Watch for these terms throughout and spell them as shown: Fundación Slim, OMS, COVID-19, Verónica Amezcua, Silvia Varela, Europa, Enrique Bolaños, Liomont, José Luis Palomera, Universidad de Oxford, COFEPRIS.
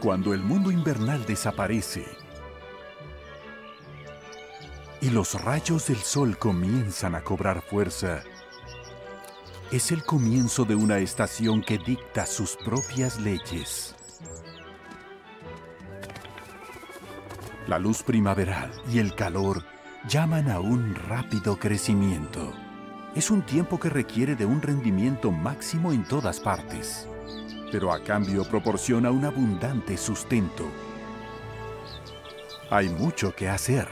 Cuando el mundo invernal desaparece y los rayos del sol comienzan a cobrar fuerza, es el comienzo de una estación que dicta sus propias leyes. La luz primaveral y el calor llaman a un rápido crecimiento. Es un tiempo que requiere de un rendimiento máximo en todas partes, pero a cambio proporciona un abundante sustento. Hay mucho que hacer.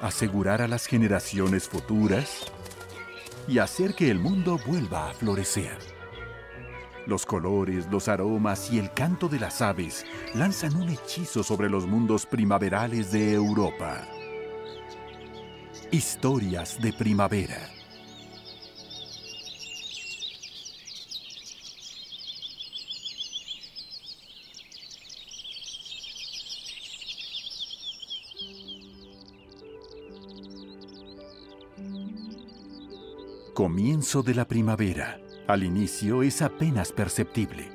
Asegurar a las generaciones futuras y hacer que el mundo vuelva a florecer. Los colores, los aromas y el canto de las aves lanzan un hechizo sobre los mundos primaverales de Europa. Historias de primavera. Comienzo de la primavera. Al inicio es apenas perceptible.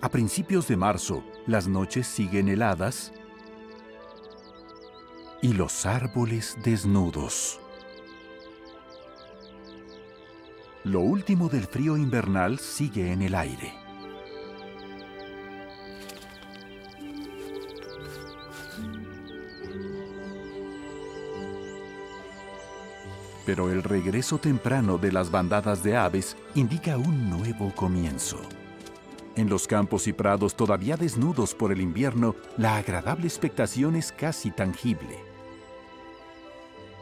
A principios de marzo, las noches siguen heladas y los árboles desnudos. Lo último del frío invernal sigue en el aire. Pero el regreso temprano de las bandadas de aves indica un nuevo comienzo. En los campos y prados todavía desnudos por el invierno, la agradable expectación es casi tangible.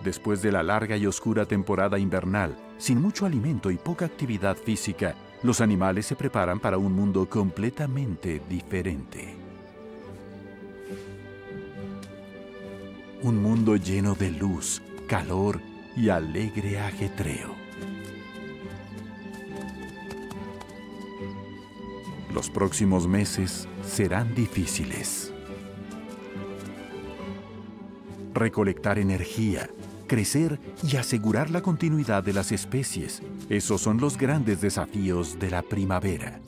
Después de la larga y oscura temporada invernal, sin mucho alimento y poca actividad física, los animales se preparan para un mundo completamente diferente. Un mundo lleno de luz, calor y alegre ajetreo. Los próximos meses serán difíciles. Recolectar energía, crecer y asegurar la continuidad de las especies, esos son los grandes desafíos de la primavera.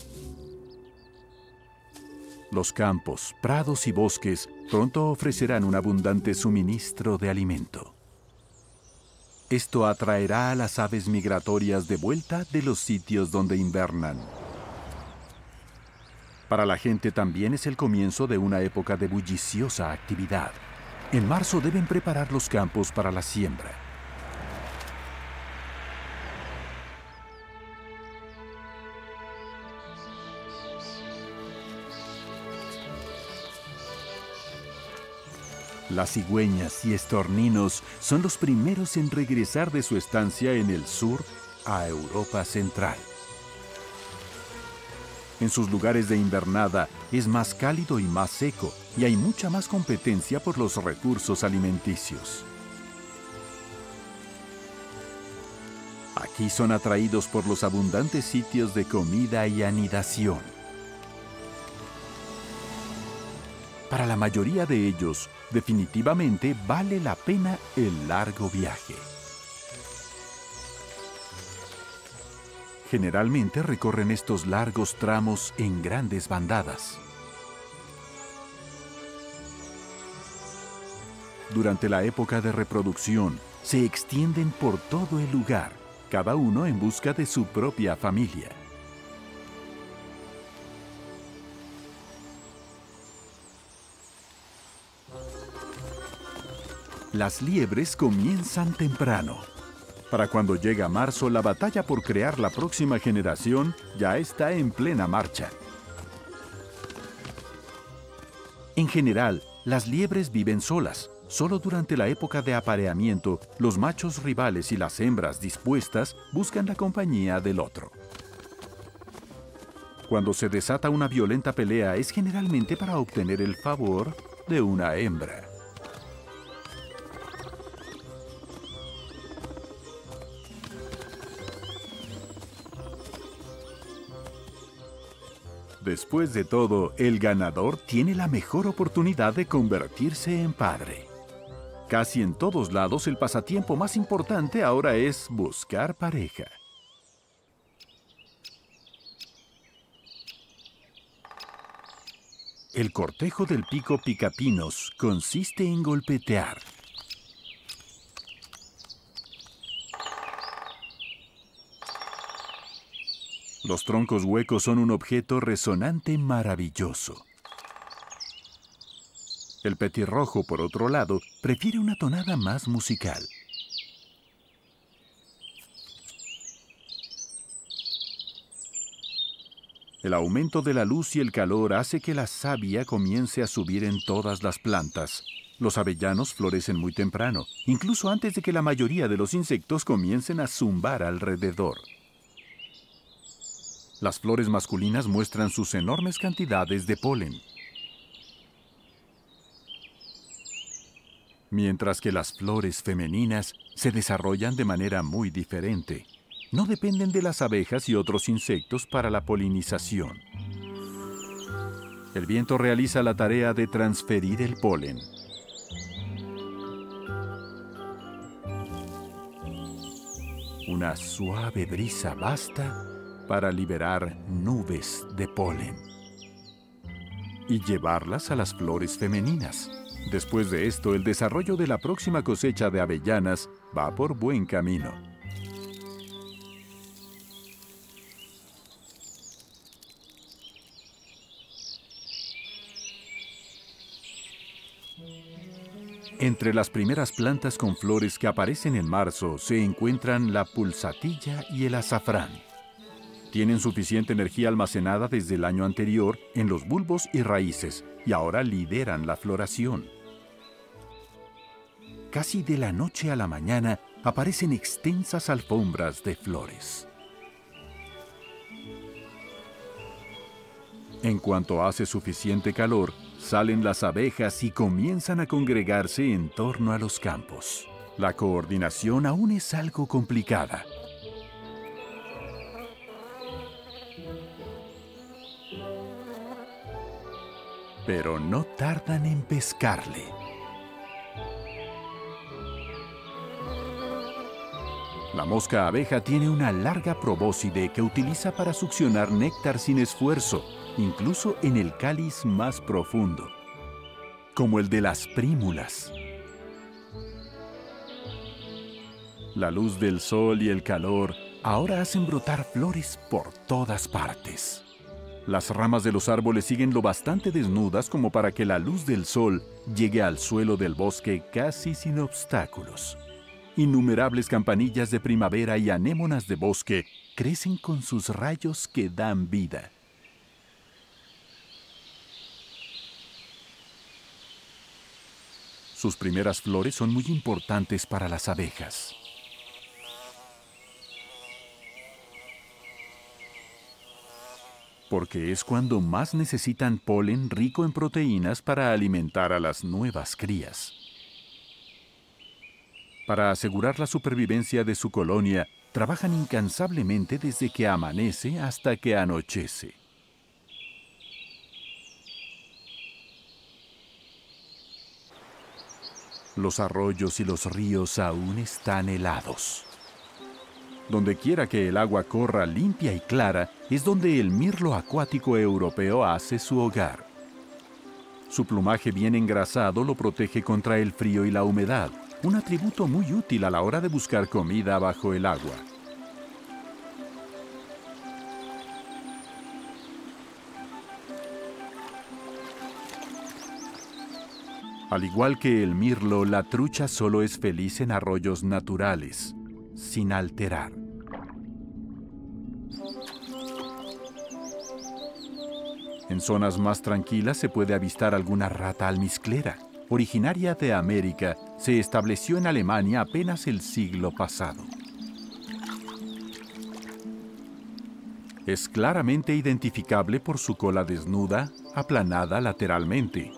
Los campos, prados y bosques pronto ofrecerán un abundante suministro de alimento. Esto atraerá a las aves migratorias de vuelta de los sitios donde invernan. Para la gente también es el comienzo de una época de bulliciosa actividad. En marzo deben preparar los campos para la siembra. Las cigüeñas y estorninos son los primeros en regresar de su estancia en el sur a Europa central. En sus lugares de invernada es más cálido y más seco, y hay mucha más competencia por los recursos alimenticios. Aquí son atraídos por los abundantes sitios de comida y anidación. Para la mayoría de ellos, definitivamente vale la pena el largo viaje. Generalmente recorren estos largos tramos en grandes bandadas. Durante la época de reproducción, se extienden por todo el lugar, cada uno en busca de su propia familia. Las liebres comienzan temprano. Para cuando llega marzo, la batalla por crear la próxima generación ya está en plena marcha. En general, las liebres viven solas. Solo durante la época de apareamiento, los machos rivales y las hembras dispuestas buscan la compañía del otro. Cuando se desata una violenta pelea, es generalmente para obtener el favor de una hembra. Después de todo, el ganador tiene la mejor oportunidad de convertirse en padre. Casi en todos lados, el pasatiempo más importante ahora es buscar pareja. El cortejo del pico picapinos consiste en golpetear. Los troncos huecos son un objeto resonante maravilloso. El petirrojo, por otro lado, prefiere una tonada más musical. El aumento de la luz y el calor hace que la savia comience a subir en todas las plantas. Los avellanos florecen muy temprano, incluso antes de que la mayoría de los insectos comiencen a zumbar alrededor. Las flores masculinas muestran sus enormes cantidades de polen, mientras que las flores femeninas se desarrollan de manera muy diferente. No dependen de las abejas y otros insectos para la polinización. El viento realiza la tarea de transferir el polen. Una suave brisa basta para liberar nubes de polen y llevarlas a las flores femeninas. Después de esto, el desarrollo de la próxima cosecha de avellanas va por buen camino. Entre las primeras plantas con flores que aparecen en marzo se encuentran la pulsatilla y el azafrán. Tienen suficiente energía almacenada desde el año anterior en los bulbos y raíces y ahora lideran la floración. Casi de la noche a la mañana aparecen extensas alfombras de flores. En cuanto hace suficiente calor, salen las abejas y comienzan a congregarse en torno a los campos. La coordinación aún es algo complicada. Pero no tardan en pescarle. La mosca abeja tiene una larga probóscide que utiliza para succionar néctar sin esfuerzo, incluso en el cáliz más profundo, como el de las prímulas. La luz del sol y el calor ahora hacen brotar flores por todas partes. Las ramas de los árboles siguen lo bastante desnudas como para que la luz del sol llegue al suelo del bosque casi sin obstáculos. Innumerables campanillas de primavera y anémonas de bosque crecen con sus rayos que dan vida. Sus primeras flores son muy importantes para las abejas. Porque es cuando más necesitan polen rico en proteínas para alimentar a las nuevas crías. Para asegurar la supervivencia de su colonia, trabajan incansablemente desde que amanece hasta que anochece. Los arroyos y los ríos aún están helados. Donde quiera que el agua corra limpia y clara, es donde el mirlo acuático europeo hace su hogar. Su plumaje bien engrasado lo protege contra el frío y la humedad, un atributo muy útil a la hora de buscar comida bajo el agua. Al igual que el mirlo, la trucha solo es feliz en arroyos naturales, sin alterar. En zonas más tranquilas se puede avistar alguna rata almizclera. Originaria de América, se estableció en Alemania apenas el siglo pasado. Es claramente identificable por su cola desnuda, aplanada lateralmente.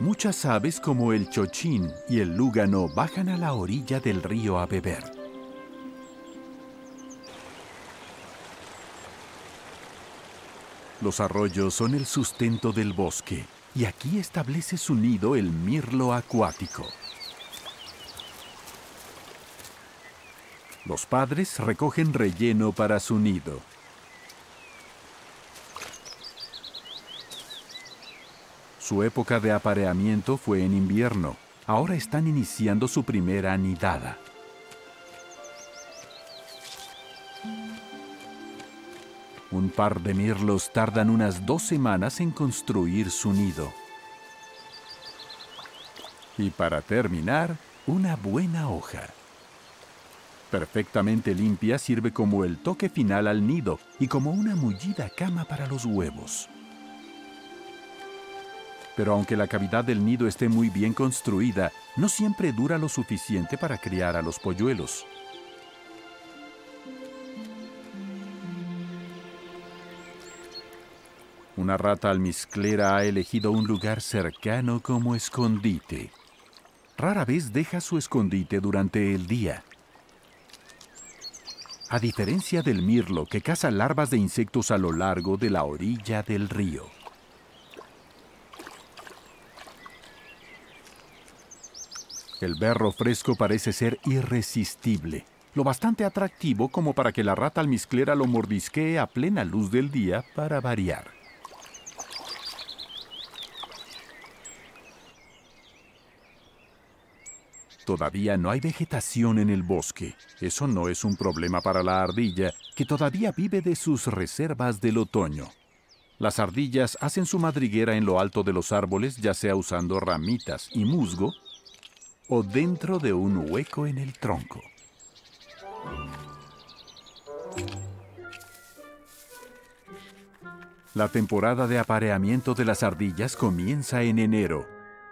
Muchas aves como el chochín y el lúgano bajan a la orilla del río a beber. Los arroyos son el sustento del bosque y aquí establece su nido el mirlo acuático. Los padres recogen relleno para su nido. Su época de apareamiento fue en invierno. Ahora están iniciando su primera anidada. Un par de mirlos tardan unas 2 semanas en construir su nido. Y para terminar, una buena hoja. Perfectamente limpia, sirve como el toque final al nido y como una mullida cama para los huevos. Pero aunque la cavidad del nido esté muy bien construida, no siempre dura lo suficiente para criar a los polluelos. Una rata almizclera ha elegido un lugar cercano como escondite. Rara vez deja su escondite durante el día. A diferencia del mirlo, que caza larvas de insectos a lo largo de la orilla del río. El berro fresco parece ser irresistible, lo bastante atractivo como para que la rata almizclera lo mordisquee a plena luz del día para variar. Todavía no hay vegetación en el bosque. Eso no es un problema para la ardilla, que todavía vive de sus reservas del otoño. Las ardillas hacen su madriguera en lo alto de los árboles, ya sea usando ramitas y musgo, o dentro de un hueco en el tronco. La temporada de apareamiento de las ardillas comienza en enero.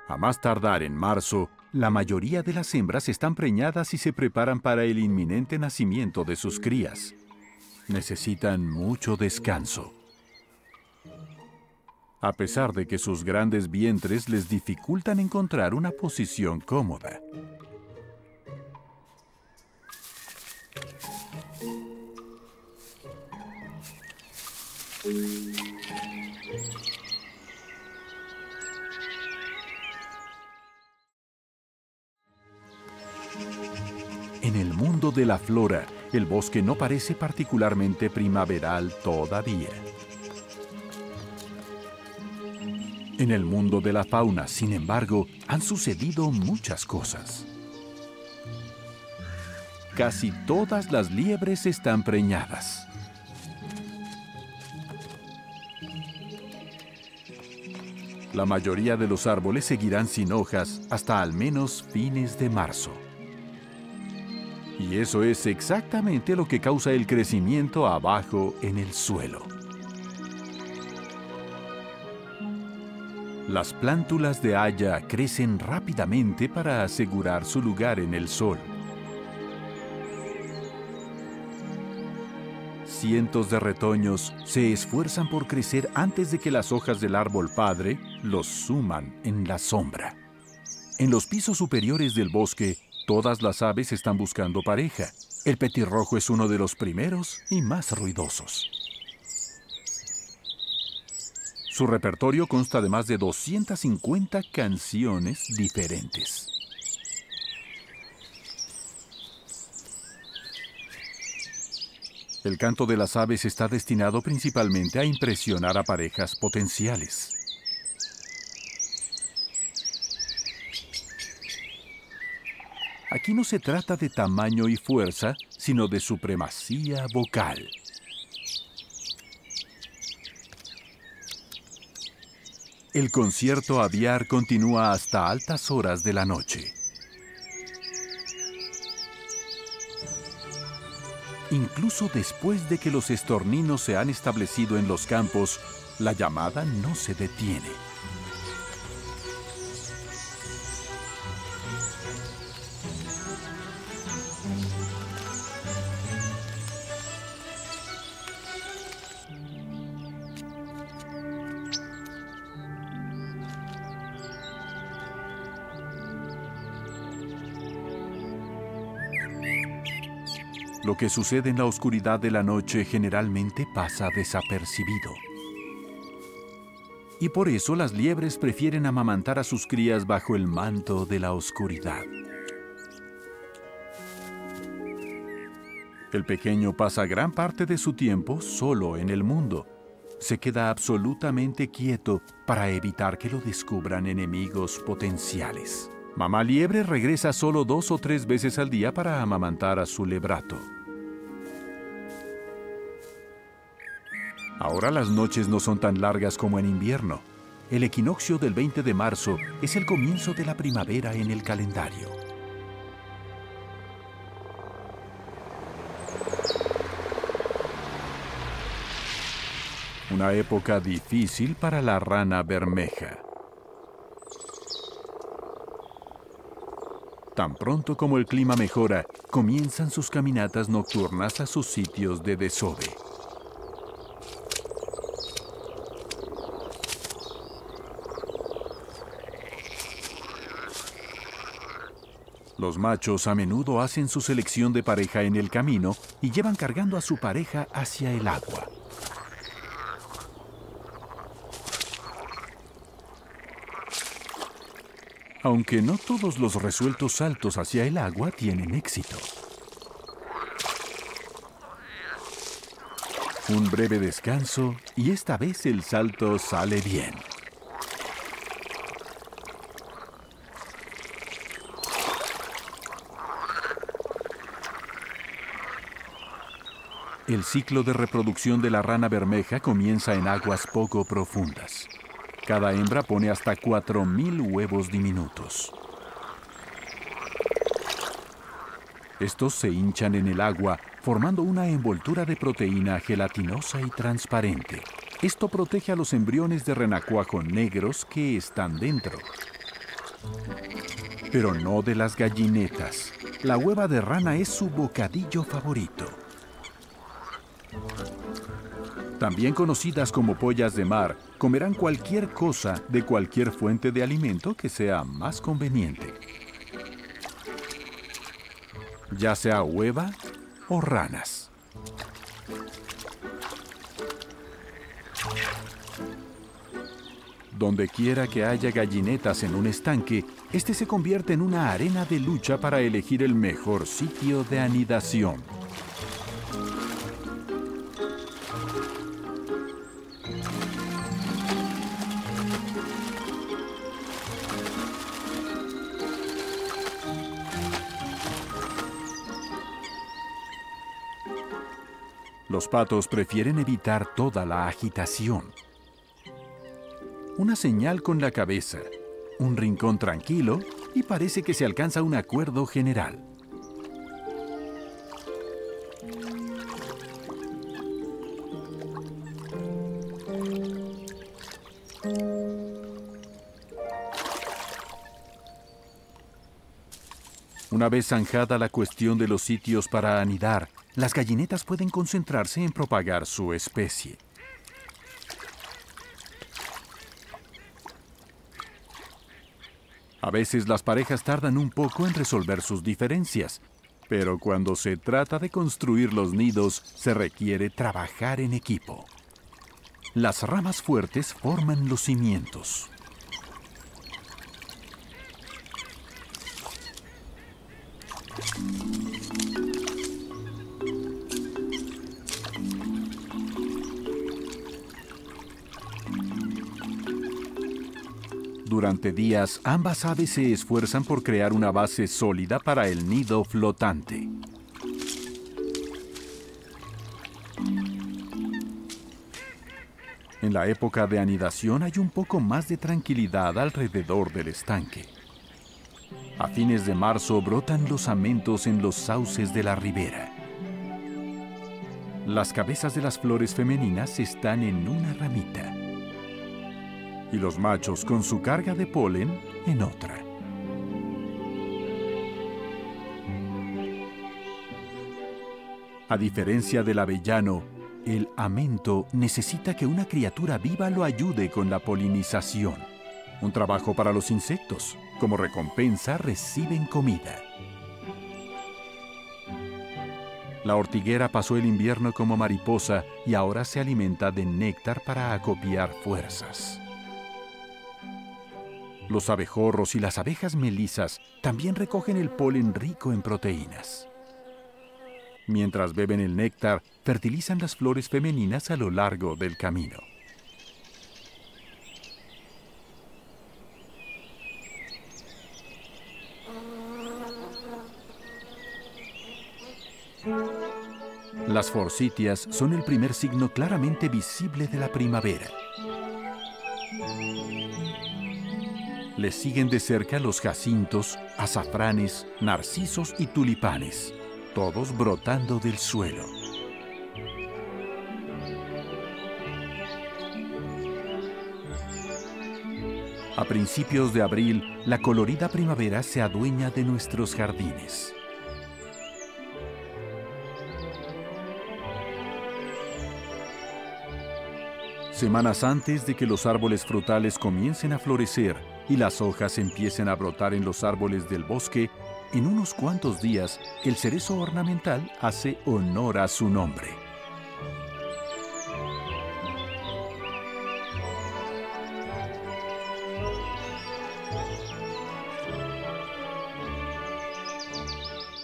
A más tardar en marzo, la mayoría de las hembras están preñadas y se preparan para el inminente nacimiento de sus crías. Necesitan mucho descanso. A pesar de que sus grandes vientres les dificultan encontrar una posición cómoda. En el mundo de la flora, el bosque no parece particularmente primaveral todavía. En el mundo de la fauna, sin embargo, han sucedido muchas cosas. Casi todas las liebres están preñadas. La mayoría de los árboles seguirán sin hojas hasta al menos fines de marzo. Y eso es exactamente lo que causa el crecimiento abajo en el suelo. Las plántulas de haya crecen rápidamente para asegurar su lugar en el sol. Cientos de retoños se esfuerzan por crecer antes de que las hojas del árbol padre los suman en la sombra. En los pisos superiores del bosque, todas las aves están buscando pareja. El petirrojo es uno de los primeros y más ruidosos. Su repertorio consta de más de 250 canciones diferentes. El canto de las aves está destinado principalmente a impresionar a parejas potenciales. Aquí no se trata de tamaño y fuerza, sino de supremacía vocal. El concierto aviar continúa hasta altas horas de la noche. Incluso después de que los estorninos se han establecido en los campos, la llamada no se detiene. Lo que sucede en la oscuridad de la noche generalmente pasa desapercibido. Y por eso las liebres prefieren amamantar a sus crías bajo el manto de la oscuridad. El pequeño pasa gran parte de su tiempo solo en el mundo. Se queda absolutamente quieto para evitar que lo descubran enemigos potenciales. Mamá liebre regresa solo 2 o 3 veces al día para amamantar a su lebrato. Ahora las noches no son tan largas como en invierno. El equinoccio del 20 de marzo es el comienzo de la primavera en el calendario. Una época difícil para la rana bermeja. Tan pronto como el clima mejora, comienzan sus caminatas nocturnas a sus sitios de desove. Los machos a menudo hacen su selección de pareja en el camino y llevan cargando a su pareja hacia el agua. Aunque no todos los resueltos saltos hacia el agua tienen éxito. Un breve descanso y esta vez el salto sale bien. El ciclo de reproducción de la rana bermeja comienza en aguas poco profundas. Cada hembra pone hasta 4000 huevos diminutos. Estos se hinchan en el agua, formando una envoltura de proteína gelatinosa y transparente. Esto protege a los embriones de renacuajo negros que están dentro. Pero no de las gallinetas. La hueva de rana es su bocadillo favorito. También conocidas como pollas de mar, comerán cualquier cosa de cualquier fuente de alimento que sea más conveniente, ya sea hueva o ranas. Donde quiera que haya gallinetas en un estanque, este se convierte en una arena de lucha para elegir el mejor sitio de anidación. Los patos prefieren evitar toda la agitación. Una señal con la cabeza, un rincón tranquilo y parece que se alcanza un acuerdo general. Una vez zanjada la cuestión de los sitios para anidar, las gallinetas pueden concentrarse en propagar su especie. A veces las parejas tardan un poco en resolver sus diferencias, pero cuando se trata de construir los nidos, se requiere trabajar en equipo. Las ramas fuertes forman los cimientos. Durante días, ambas aves se esfuerzan por crear una base sólida para el nido flotante. En la época de anidación hay un poco más de tranquilidad alrededor del estanque. A fines de marzo brotan los amentos en los sauces de la ribera. Las cabezas de las flores femeninas están en una ramita y los machos con su carga de polen en otra. A diferencia del avellano, el amento necesita que una criatura viva lo ayude con la polinización, un trabajo para los insectos. Como recompensa reciben comida. La ortiguera pasó el invierno como mariposa y ahora se alimenta de néctar para acopiar fuerzas. Los abejorros y las abejas melisas también recogen el polen rico en proteínas. Mientras beben el néctar, fertilizan las flores femeninas a lo largo del camino. Las forsythias son el primer signo claramente visible de la primavera. Les siguen de cerca los jacintos, azafranes, narcisos y tulipanes, todos brotando del suelo. A principios de abril, la colorida primavera se adueña de nuestros jardines. Semanas antes de que los árboles frutales comiencen a florecer y las hojas empiecen a brotar en los árboles del bosque, en unos cuantos días el cerezo ornamental hace honor a su nombre.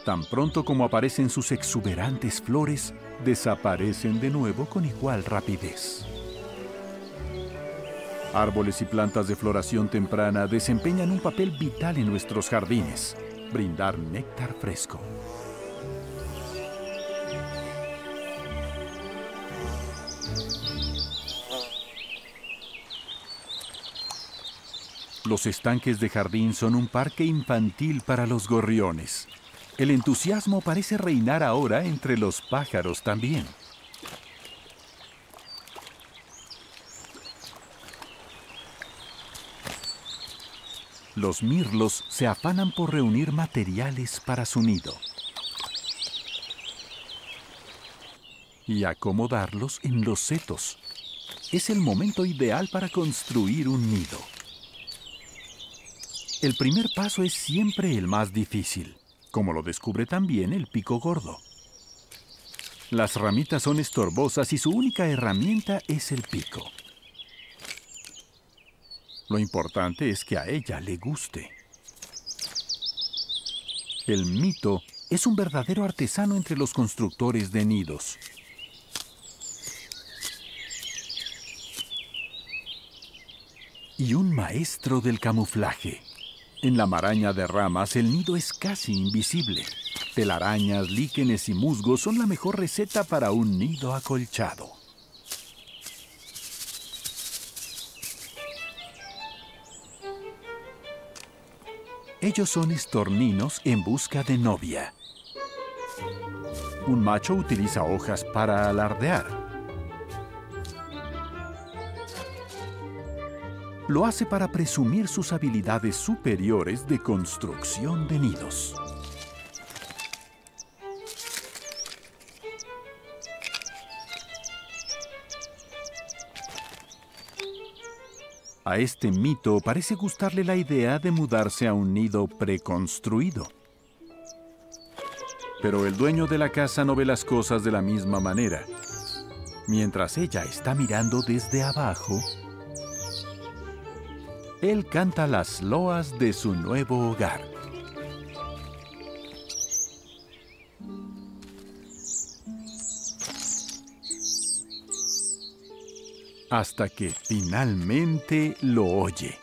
Tan pronto como aparecen sus exuberantes flores, desaparecen de nuevo con igual rapidez. Árboles y plantas de floración temprana desempeñan un papel vital en nuestros jardines, brindar néctar fresco. Los estanques de jardín son un parque infantil para los gorriones. El entusiasmo parece reinar ahora entre los pájaros también. Los mirlos se afanan por reunir materiales para su nido y acomodarlos en los setos. Es el momento ideal para construir un nido. El primer paso es siempre el más difícil, como lo descubre también el pico gordo. Las ramitas son estorbosas y su única herramienta es el pico. Lo importante es que a ella le guste. El mito es un verdadero artesano entre los constructores de nidos. Y un maestro del camuflaje. En la maraña de ramas, el nido es casi invisible. Telarañas, líquenes y musgos son la mejor receta para un nido acolchado. Ellos son estorninos en busca de novia. Un macho utiliza hojas para alardear. Lo hace para presumir sus habilidades superiores de construcción de nidos. A este mito parece gustarle la idea de mudarse a un nido preconstruido. Pero el dueño de la casa no ve las cosas de la misma manera. Mientras ella está mirando desde abajo, él canta las loas de su nuevo hogar. Hasta que finalmente lo oye.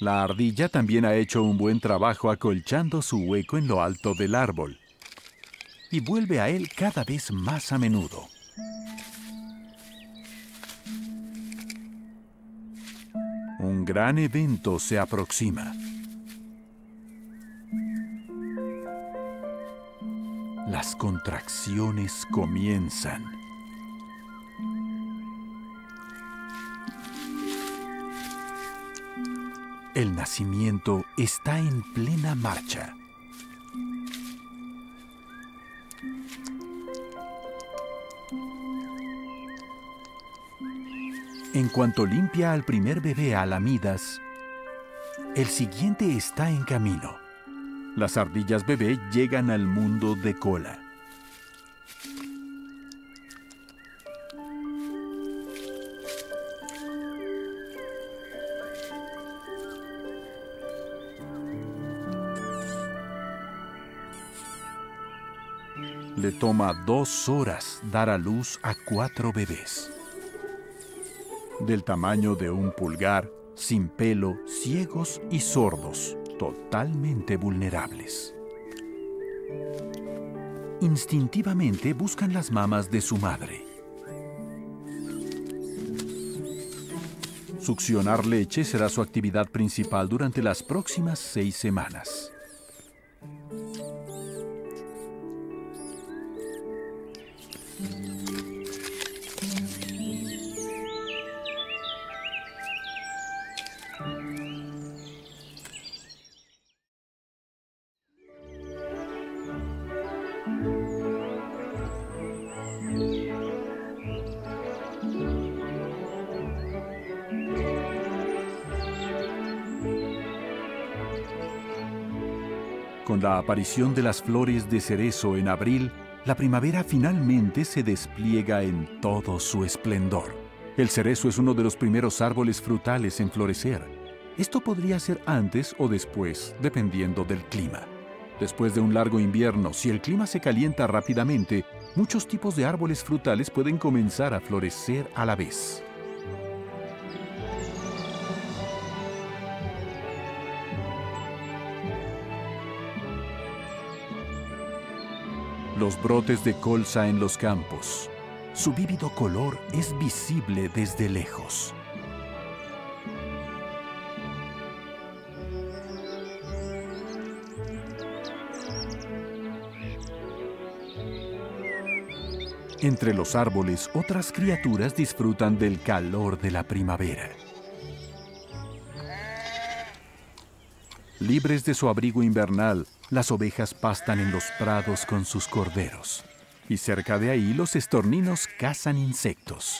La ardilla también ha hecho un buen trabajo acolchando su hueco en lo alto del árbol y vuelve a él cada vez más a menudo. Un gran evento se aproxima. Las contracciones comienzan. El nacimiento está en plena marcha. En cuanto limpia al primer bebé a lamidas, el siguiente está en camino. Las ardillas bebé llegan al mundo de cola. le toma 2 horas dar a luz a 4 bebés. Del tamaño de un pulgar, sin pelo, ciegos y sordos, totalmente vulnerables. Instintivamente buscan las mamas de su madre. Succionar leche será su actividad principal durante las próximas 6 semanas. Con la aparición de las flores de cerezo en abril, la primavera finalmente se despliega en todo su esplendor. El cerezo es uno de los primeros árboles frutales en florecer. Esto podría ser antes o después, dependiendo del clima. Después de un largo invierno, si el clima se calienta rápidamente, muchos tipos de árboles frutales pueden comenzar a florecer a la vez. Los brotes de colza en los campos. Su vívido color es visible desde lejos. Entre los árboles, otras criaturas disfrutan del calor de la primavera. Libres de su abrigo invernal, las ovejas pastan en los prados con sus corderos. Y cerca de ahí, los estorninos cazan insectos.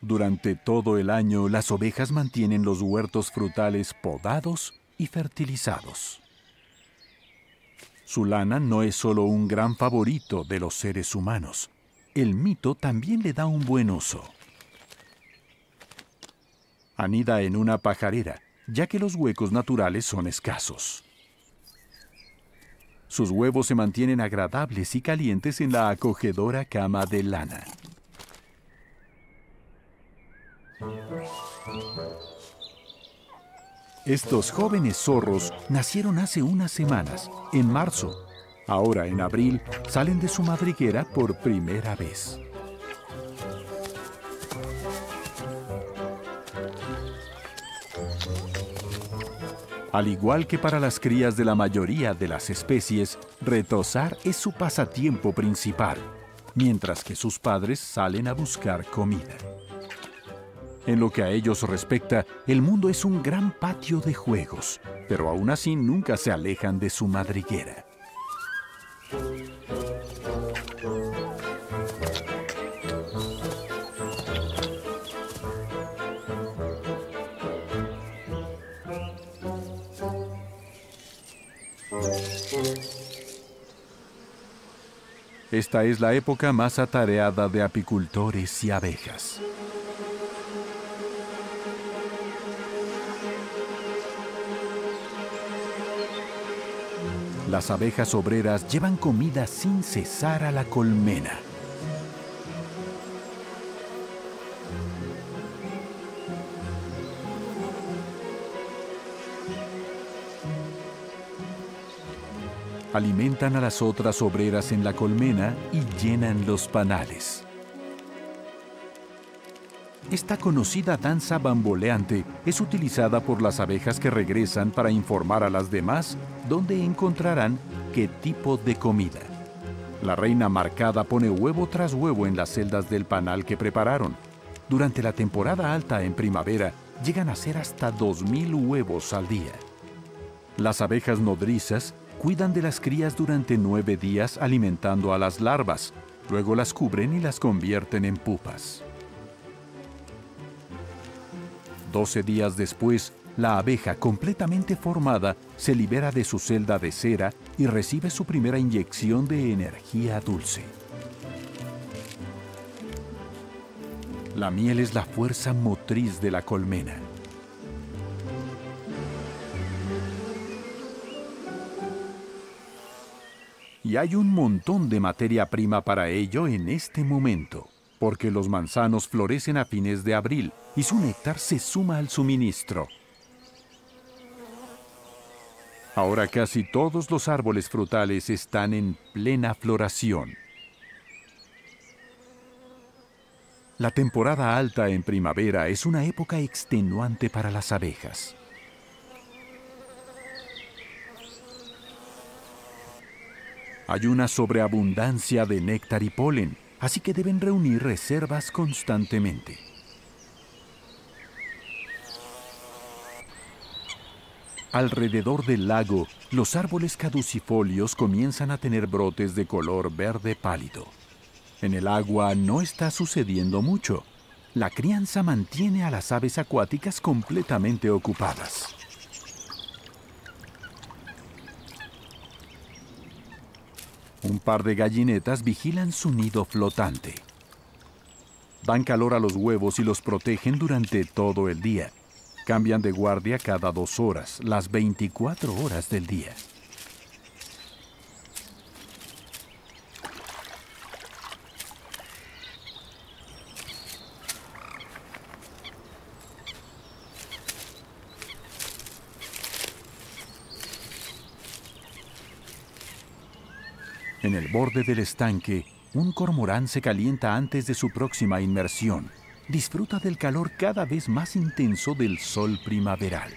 Durante todo el año, las ovejas mantienen los huertos frutales podados y fertilizados. Su lana no es solo un gran favorito de los seres humanos. El mito también le da un buen uso. Anida en una pajarera, ya que los huecos naturales son escasos. Sus huevos se mantienen agradables y calientes en la acogedora cama de lana. Estos jóvenes zorros nacieron hace unas semanas, en marzo. Ahora, en abril, salen de su madriguera por primera vez. Al igual que para las crías de la mayoría de las especies, retozar es su pasatiempo principal, mientras que sus padres salen a buscar comida. En lo que a ellos respecta, el mundo es un gran patio de juegos, pero aún así nunca se alejan de su madriguera. Esta es la época más atareada de apicultores y abejas. Las abejas obreras llevan comida sin cesar a la colmena. Alimentan a las otras obreras en la colmena y llenan los panales. Esta conocida danza bamboleante es utilizada por las abejas que regresan para informar a las demás dónde encontrarán qué tipo de comida. La reina marcada pone huevo tras huevo en las celdas del panal que prepararon. Durante la temporada alta en primavera, llegan a ser hasta 2000 huevos al día. Las abejas nodrizas cuidan de las crías durante 9 días alimentando a las larvas. Luego las cubren y las convierten en pupas. 12 días después, la abeja completamente formada se libera de su celda de cera y recibe su primera inyección de energía dulce. La miel es la fuerza motriz de la colmena. Y hay un montón de materia prima para ello en este momento, porque los manzanos florecen a fines de abril y su néctar se suma al suministro. Ahora casi todos los árboles frutales están en plena floración. La temporada alta en primavera es una época extenuante para las abejas. Hay una sobreabundancia de néctar y polen, así que deben reunir reservas constantemente. Alrededor del lago, los árboles caducifolios comienzan a tener brotes de color verde pálido. En el agua no está sucediendo mucho. La crianza mantiene a las aves acuáticas completamente ocupadas. Un par de gallinetas vigilan su nido flotante. Dan calor a los huevos y los protegen durante todo el día. Cambian de guardia cada 2 horas, las 24 horas del día. En el borde del estanque, un cormorán se calienta antes de su próxima inmersión. Disfruta del calor cada vez más intenso del sol primaveral.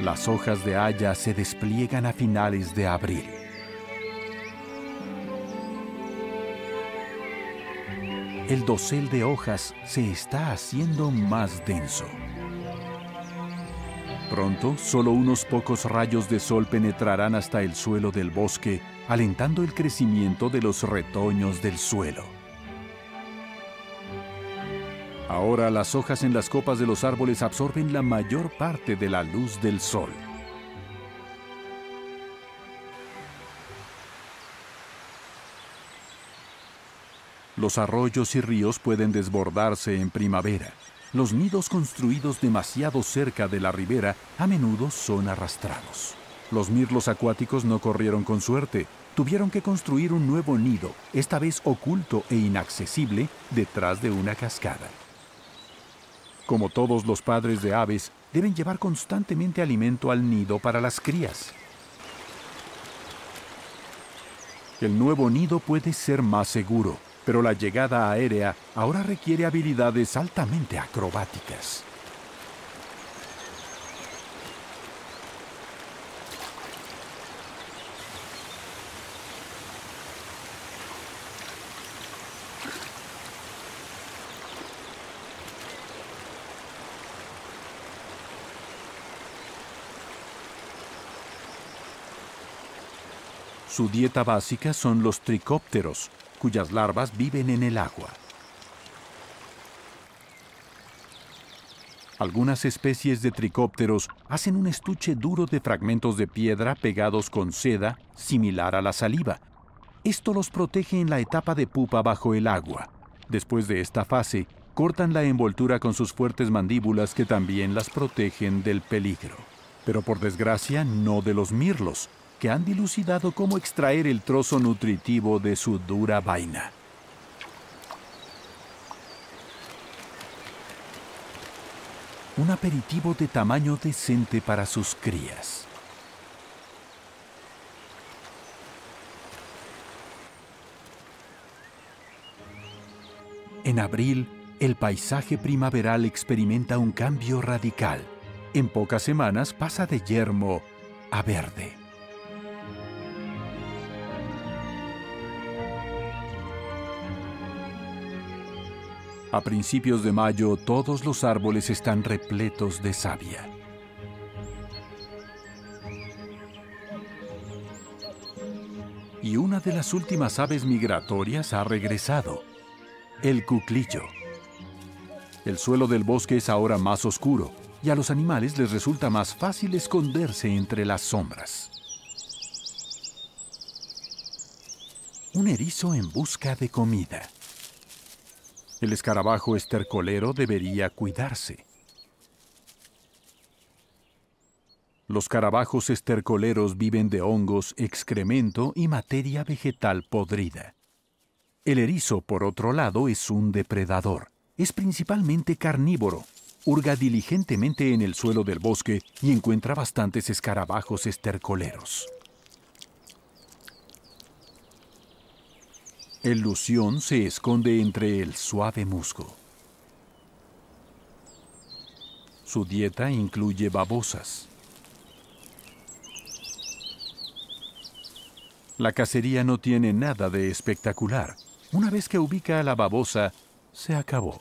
Las hojas de haya se despliegan a finales de abril. El dosel de hojas se está haciendo más denso. Pronto, solo unos pocos rayos de sol penetrarán hasta el suelo del bosque, alentando el crecimiento de los retoños del suelo. Ahora las hojas en las copas de los árboles absorben la mayor parte de la luz del sol. Los arroyos y ríos pueden desbordarse en primavera. Los nidos construidos demasiado cerca de la ribera a menudo son arrastrados. Los mirlos acuáticos no corrieron con suerte. Tuvieron que construir un nuevo nido, esta vez oculto e inaccesible, detrás de una cascada. Como todos los padres de aves, deben llevar constantemente alimento al nido para las crías. El nuevo nido puede ser más seguro. Pero la llegada aérea ahora requiere habilidades altamente acrobáticas. Su dieta básica son los tricópteros, cuyas larvas viven en el agua. Algunas especies de tricópteros hacen un estuche duro de fragmentos de piedra pegados con seda, similar a la saliva. Esto los protege en la etapa de pupa bajo el agua. Después de esta fase, cortan la envoltura con sus fuertes mandíbulas que también las protegen del peligro. Pero por desgracia, no de los mirlos, que han dilucidado cómo extraer el trozo nutritivo de su dura vaina. Un aperitivo de tamaño decente para sus crías. En abril, el paisaje primaveral experimenta un cambio radical. En pocas semanas pasa de yermo a verde. A principios de mayo, todos los árboles están repletos de savia. Y una de las últimas aves migratorias ha regresado, el cuclillo. El suelo del bosque es ahora más oscuro. y a los animales les resulta más fácil esconderse entre las sombras. Un erizo en busca de comida. El escarabajo estercolero debería cuidarse. Los escarabajos estercoleros viven de hongos, excremento y materia vegetal podrida. El erizo, por otro lado, es un depredador. Es principalmente carnívoro. Hurga diligentemente en el suelo del bosque y encuentra bastantes escarabajos estercoleros. El lución se esconde entre el suave musgo. Su dieta incluye babosas. La cacería no tiene nada de espectacular. Una vez que ubica a la babosa, se acabó.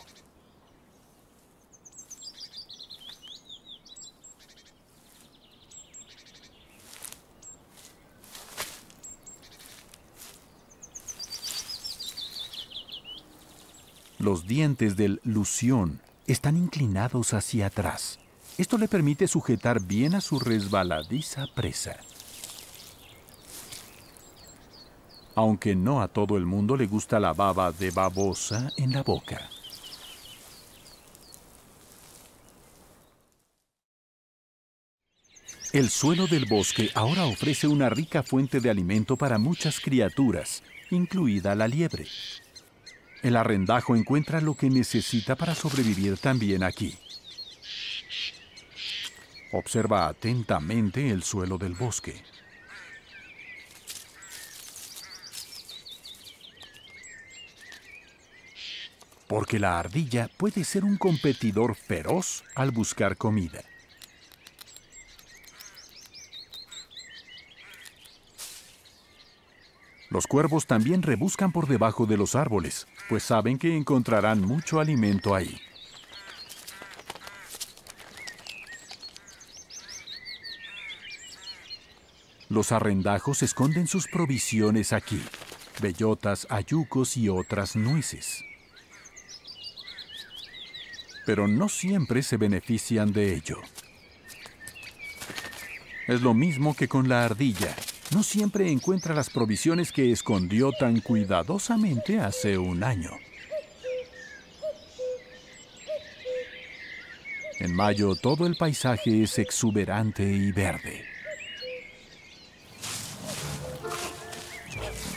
Los dientes del lución están inclinados hacia atrás. Esto le permite sujetar bien a su resbaladiza presa. Aunque no a todo el mundo le gusta la baba de babosa en la boca. El suelo del bosque ahora ofrece una rica fuente de alimento para muchas criaturas, incluida la liebre. El arrendajo encuentra lo que necesita para sobrevivir también aquí. Observa atentamente el suelo del bosque. Porque la ardilla puede ser un competidor feroz al buscar comida. Los cuervos también rebuscan por debajo de los árboles, pues saben que encontrarán mucho alimento ahí. Los arrendajos esconden sus provisiones aquí, bellotas, hayucos y otras nueces. Pero no siempre se benefician de ello. Es lo mismo que con la ardilla. No siempre encuentra las provisiones que escondió tan cuidadosamente hace un año. En mayo, todo el paisaje es exuberante y verde.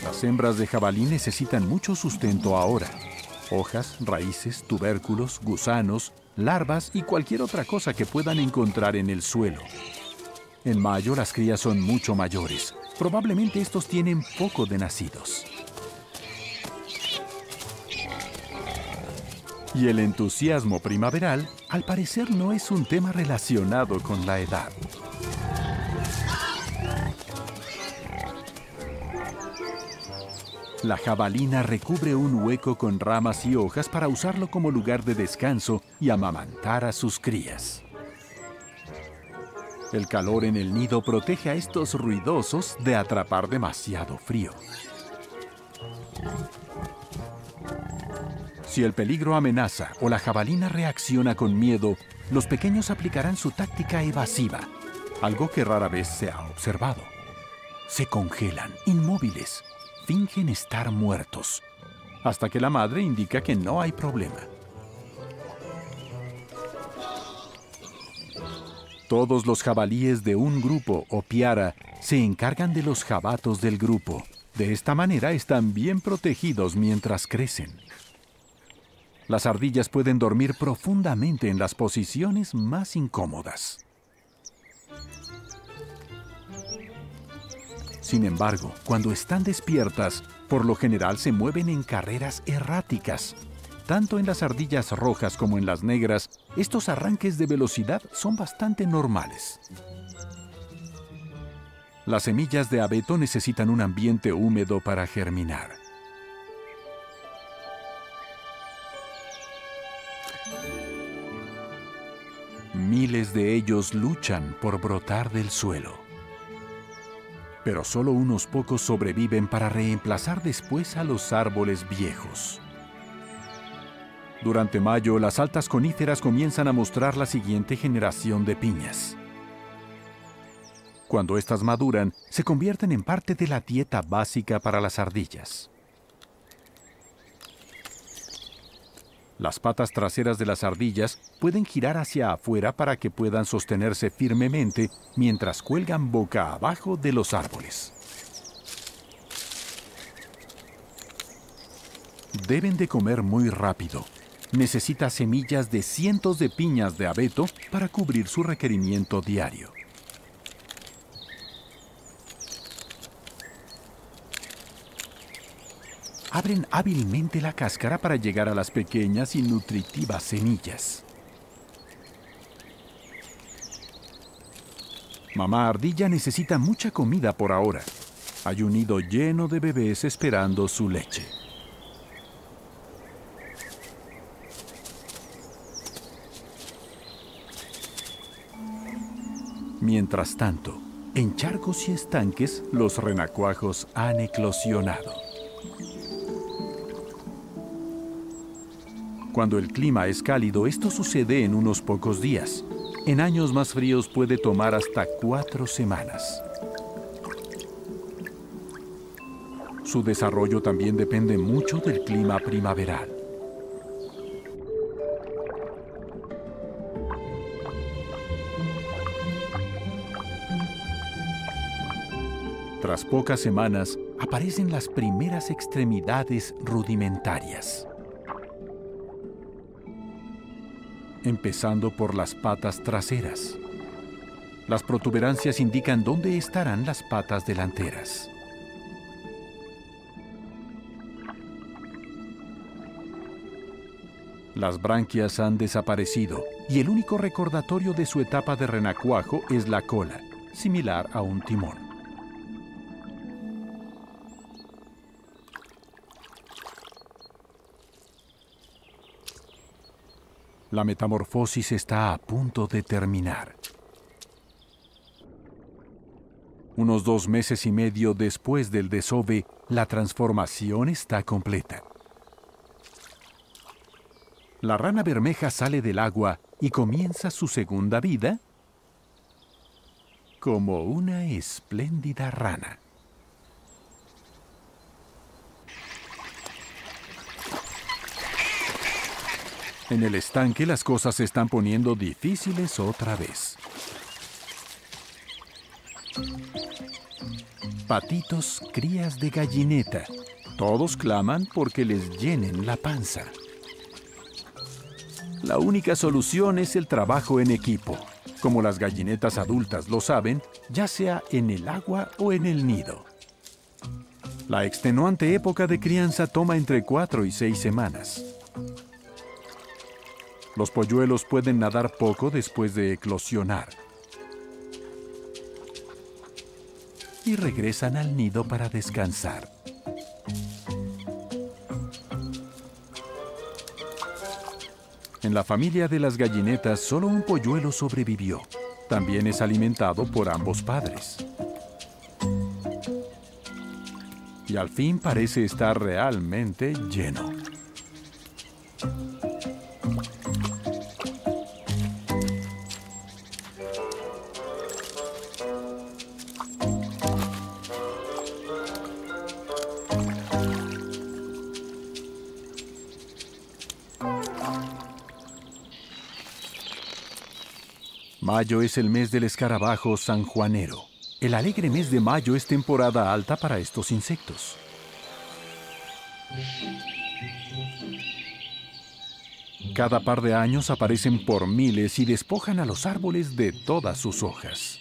Las hembras de jabalí necesitan mucho sustento ahora. Hojas, raíces, tubérculos, gusanos, larvas y cualquier otra cosa que puedan encontrar en el suelo. En mayo las crías son mucho mayores. Probablemente estos tienen poco de nacidos. Y el entusiasmo primaveral, al parecer, no es un tema relacionado con la edad. La jabalina recubre un hueco con ramas y hojas para usarlo como lugar de descanso y amamantar a sus crías. El calor en el nido protege a estos ruidosos de atrapar demasiado frío. Si el peligro amenaza o la jabalina reacciona con miedo, los pequeños aplicarán su táctica evasiva, algo que rara vez se ha observado. Se congelan, inmóviles. Fingen estar muertos, hasta que la madre indica que no hay problema. Todos los jabalíes de un grupo o piara se encargan de los jabatos del grupo. De esta manera están bien protegidos mientras crecen. Las ardillas pueden dormir profundamente en las posiciones más incómodas. Sin embargo, cuando están despiertas, por lo general se mueven en carreras erráticas. Tanto en las ardillas rojas como en las negras, estos arranques de velocidad son bastante normales. Las semillas de abeto necesitan un ambiente húmedo para germinar. Miles de ellos luchan por brotar del suelo. Pero solo unos pocos sobreviven para reemplazar después a los árboles viejos. Durante mayo, las altas coníferas comienzan a mostrar la siguiente generación de piñas. Cuando estas maduran, se convierten en parte de la dieta básica para las ardillas. Las patas traseras de las ardillas pueden girar hacia afuera para que puedan sostenerse firmemente mientras cuelgan boca abajo de los árboles. Deben de comer muy rápido. Necesita semillas de cientos de piñas de abeto para cubrir su requerimiento diario. Abren hábilmente la cáscara para llegar a las pequeñas y nutritivas semillas. Mamá ardilla necesita mucha comida por ahora. Hay un nido lleno de bebés esperando su leche. Mientras tanto, en charcos y estanques, los renacuajos han eclosionado. Cuando el clima es cálido, esto sucede en unos pocos días. En años más fríos puede tomar hasta 4 semanas. Su desarrollo también depende mucho del clima primaveral. Tras pocas semanas, aparecen las primeras extremidades rudimentarias. Empezando por las patas traseras. Las protuberancias indican dónde estarán las patas delanteras. Las branquias han desaparecido y el único recordatorio de su etapa de renacuajo es la cola, similar a un timón. La metamorfosis está a punto de terminar. Unos 2 meses y medio después del desove, la transformación está completa. La rana bermeja sale del agua y comienza su segunda vida como una espléndida rana. En el estanque las cosas se están poniendo difíciles otra vez. Patitos, crías de gallineta. Todos claman porque les llenen la panza. La única solución es el trabajo en equipo. Como las gallinetas adultas lo saben, ya sea en el agua o en el nido. La extenuante época de crianza toma entre 4 y 6 semanas. Los polluelos pueden nadar poco después de eclosionar y regresan al nido para descansar. En la familia de las gallinetas, solo un polluelo sobrevivió. También es alimentado por ambos padres. Y al fin parece estar realmente lleno. Mayo es el mes del escarabajo sanjuanero. El alegre mes de mayo es temporada alta para estos insectos. Cada par de años aparecen por miles y despojan a los árboles de todas sus hojas.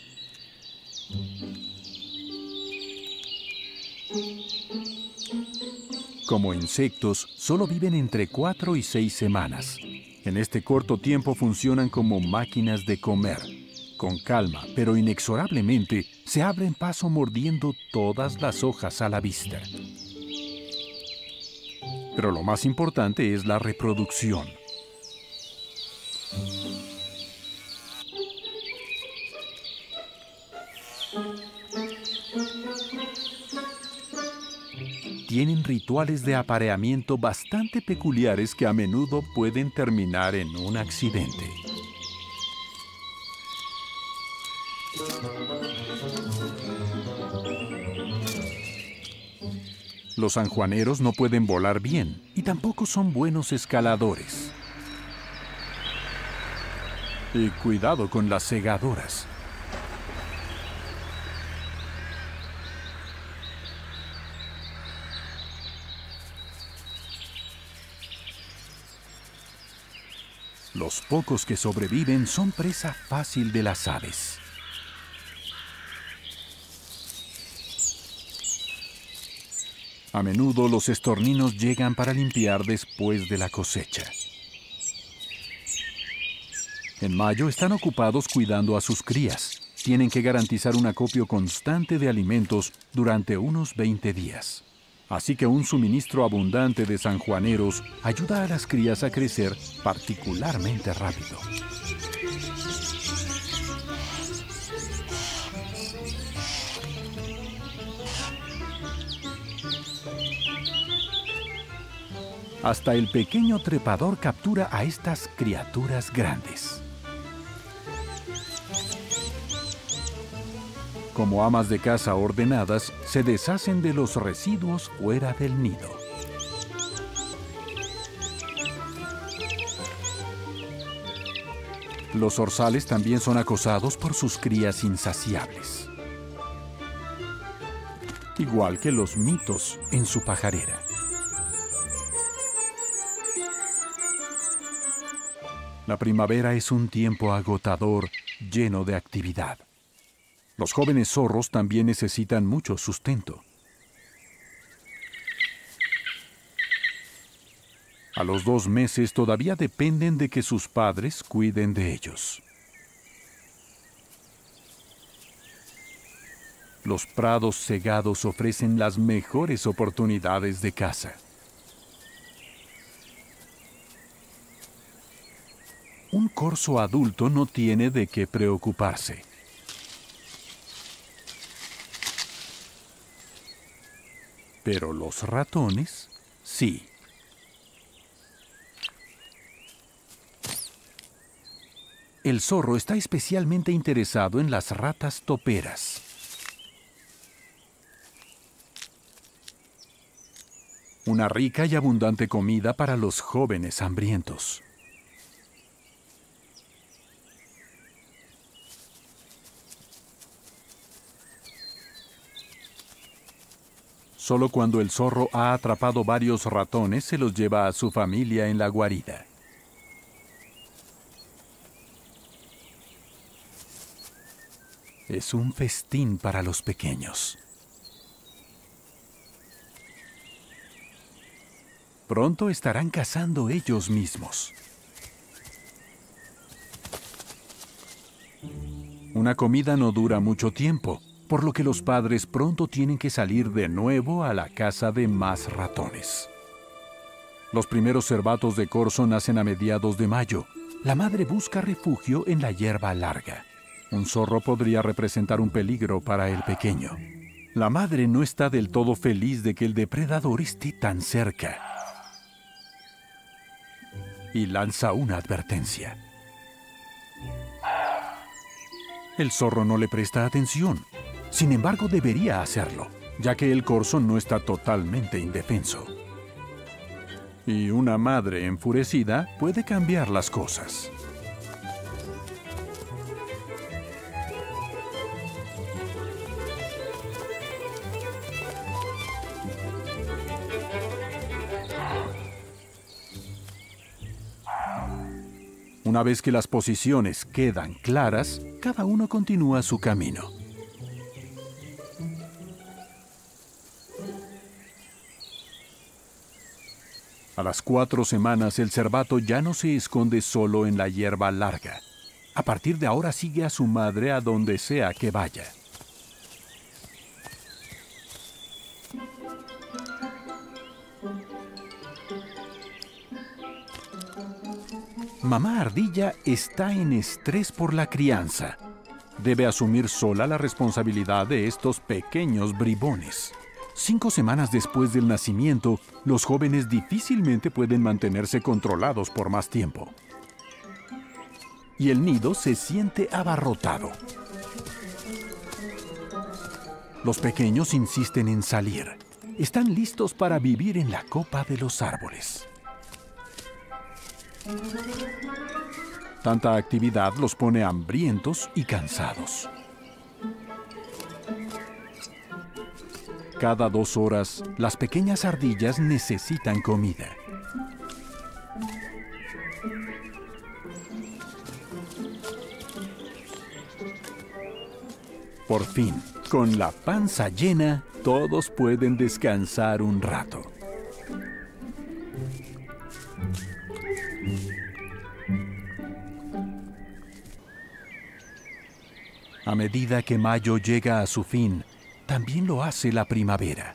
Como insectos, solo viven entre 4 y 6 semanas. En este corto tiempo funcionan como máquinas de comer. Con calma, pero inexorablemente, se abren paso mordiendo todas las hojas a la vista. Pero lo más importante es la reproducción. tienen rituales de apareamiento bastante peculiares que a menudo pueden terminar en un accidente. Los sanjuaneros no pueden volar bien y tampoco son buenos escaladores. Y cuidado con las segadoras. Los pocos que sobreviven son presa fácil de las aves. A menudo los estorninos llegan para limpiar después de la cosecha. En mayo están ocupados cuidando a sus crías. Tienen que garantizar un acopio constante de alimentos durante unos 20 días. Así que un suministro abundante de sanjuaneros ayuda a las crías a crecer particularmente rápido. Hasta el pequeño trepador captura a estas criaturas grandes. Como amas de casa ordenadas, se deshacen de los residuos fuera del nido. Los zorzales también son acosados por sus crías insaciables, igual que los mitos en su pajarera. La primavera es un tiempo agotador, lleno de actividad. Los jóvenes zorros también necesitan mucho sustento. A los 2 meses todavía dependen de que sus padres cuiden de ellos. Los prados segados ofrecen las mejores oportunidades de caza. Un corzo adulto no tiene de qué preocuparse. Pero los ratones, sí. El zorro está especialmente interesado en las ratas toperas. Una rica y abundante comida para los jóvenes hambrientos. Solo cuando el zorro ha atrapado varios ratones, se los lleva a su familia en la guarida. Es un festín para los pequeños. Pronto estarán cazando ellos mismos. Una comida no dura mucho tiempo, por lo que los padres pronto tienen que salir de nuevo a la caza de más ratones. Los primeros cervatos de corzo nacen a mediados de mayo. La madre busca refugio en la hierba larga. Un zorro podría representar un peligro para el pequeño. La madre no está del todo feliz de que el depredador esté tan cerca y lanza una advertencia. El zorro no le presta atención. Sin embargo, debería hacerlo, ya que el corzo no está totalmente indefenso. Y una madre enfurecida puede cambiar las cosas. Una vez que las posiciones quedan claras, cada uno continúa su camino. A las 4 semanas, el cervato ya no se esconde solo en la hierba larga. A partir de ahora sigue a su madre a donde sea que vaya. Mamá Ardilla está en estrés por la crianza. Debe asumir sola la responsabilidad de estos pequeños bribones. 5 semanas después del nacimiento, los jóvenes difícilmente pueden mantenerse controlados por más tiempo. Y el nido se siente abarrotado. Los pequeños insisten en salir. Están listos para vivir en la copa de los árboles. Tanta actividad los pone hambrientos y cansados. Cada 2 horas, las pequeñas ardillas necesitan comida. Por fin, con la panza llena, todos pueden descansar un rato. A medida que mayo llega a su fin, también lo hace la primavera.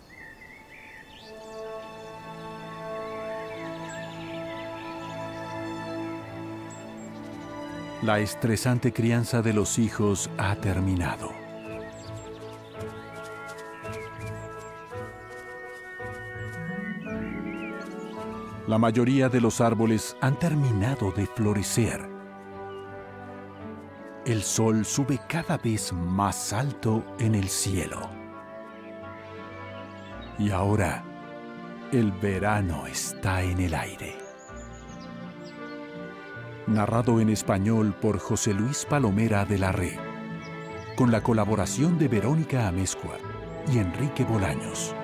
La estresante crianza de los hijos ha terminado. La mayoría de los árboles han terminado de florecer. El sol sube cada vez más alto en el cielo. Y ahora, el verano está en el aire. Narrado en español por José Luis Palomera de la Red, con la colaboración de Verónica Amezcua y Enrique Bolaños.